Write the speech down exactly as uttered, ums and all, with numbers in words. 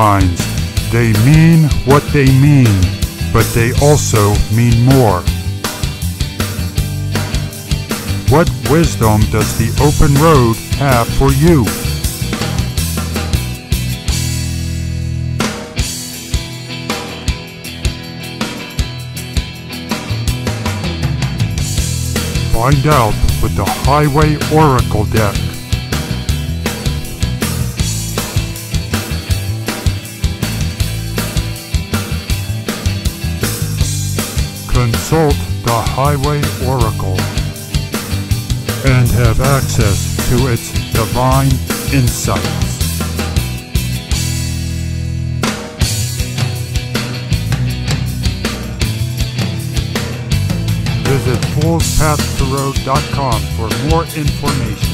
signs. They mean what they mean, but they also mean more. What wisdom does the open road have for you? Find out with the Highway Oracle Deck. Consult the Highway Oracle and have access to its divine insights. Visit fools path tarot dot com for more information.